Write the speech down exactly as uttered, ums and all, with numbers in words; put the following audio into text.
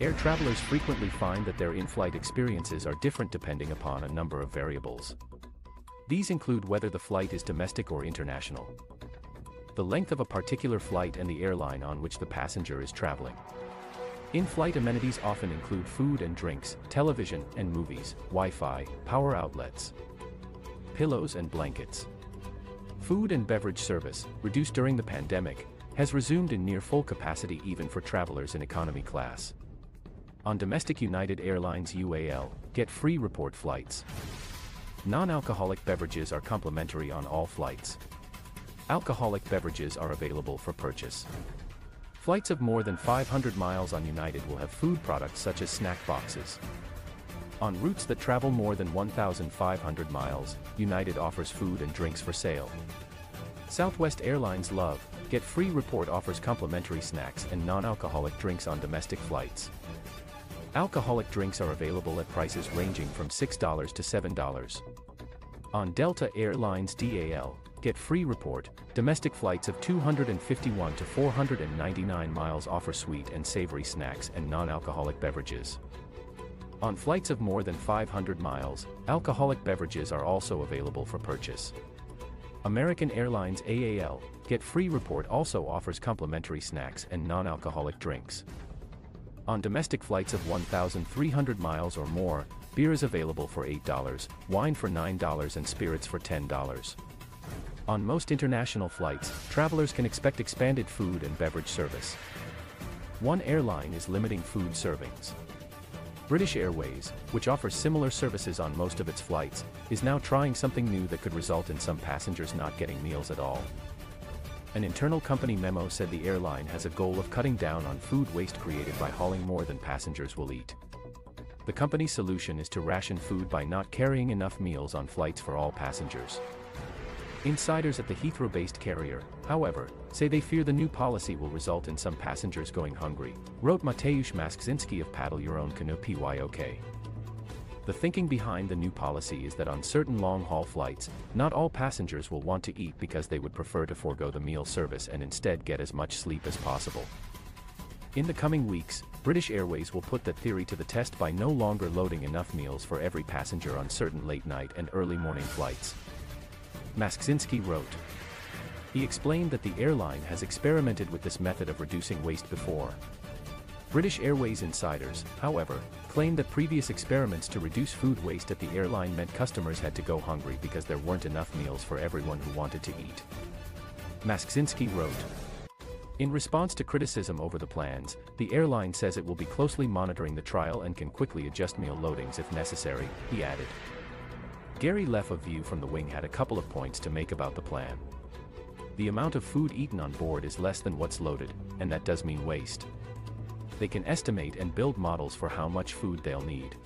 Air travelers frequently find that their in-flight experiences are different depending upon a number of variables. These include whether the flight is domestic or international, the length of a particular flight, and the airline on which the passenger is traveling. In-flight amenities often include food and drinks, television and movies, Wi-Fi, power outlets, pillows and blankets. Food and beverage service, reduced during the pandemic, has resumed in near full capacity even for travelers in economy class. On domestic United Airlines U A L, get free report flights. Non-alcoholic beverages are complimentary on all flights. Alcoholic beverages are available for purchase. Flights of more than five hundred miles on United will have food products such as snack boxes. On routes that travel more than one thousand five hundred miles, United offers food and drinks for sale. Southwest Airlines Love, Get Free Report offers complimentary snacks and non-alcoholic drinks on domestic flights. Alcoholic drinks are available at prices ranging from six dollars to seven dollars. On Delta Airlines D A L, Get Free Report, domestic flights of two hundred fifty-one to four hundred ninety-nine miles offer sweet and savory snacks and non-alcoholic beverages. On flights of more than five hundred miles, alcoholic beverages are also available for purchase. American Airlines A A L, Get Free Report also offers complimentary snacks and non-alcoholic drinks. On domestic flights of one thousand three hundred miles or more, beer is available for eight dollars, wine for nine dollars and spirits for ten dollars. On most international flights, travelers can expect expanded food and beverage service. One airline is limiting food servings. British Airways, which offers similar services on most of its flights, is now trying something new that could result in some passengers not getting meals at all. An internal company memo said the airline has a goal of cutting down on food waste created by hauling more than passengers will eat. The company's solution is to ration food by not carrying enough meals on flights for all passengers. Insiders at the Heathrow-based carrier, however, say they fear the new policy will result in some passengers going hungry, wrote Mateusz Maszczynski of Paddle Your Own Canoe P Y O K. The thinking behind the new policy is that on certain long-haul flights, not all passengers will want to eat because they would prefer to forego the meal service and instead get as much sleep as possible. In the coming weeks, British Airways will put that theory to the test by no longer loading enough meals for every passenger on certain late-night and early-morning flights. Maszczynski wrote. He explained that the airline has experimented with this method of reducing waste before. British Airways insiders, however, claim that previous experiments to reduce food waste at the airline meant customers had to go hungry because there weren't enough meals for everyone who wanted to eat. Maszczynski wrote. In response to criticism over the plans, the airline says it will be closely monitoring the trial and can quickly adjust meal loadings if necessary, he added. Gary Leff of View from the Wing had a couple of points to make about the plan. The amount of food eaten on board is less than what's loaded, and that does mean waste. They can estimate and build models for how much food they'll need.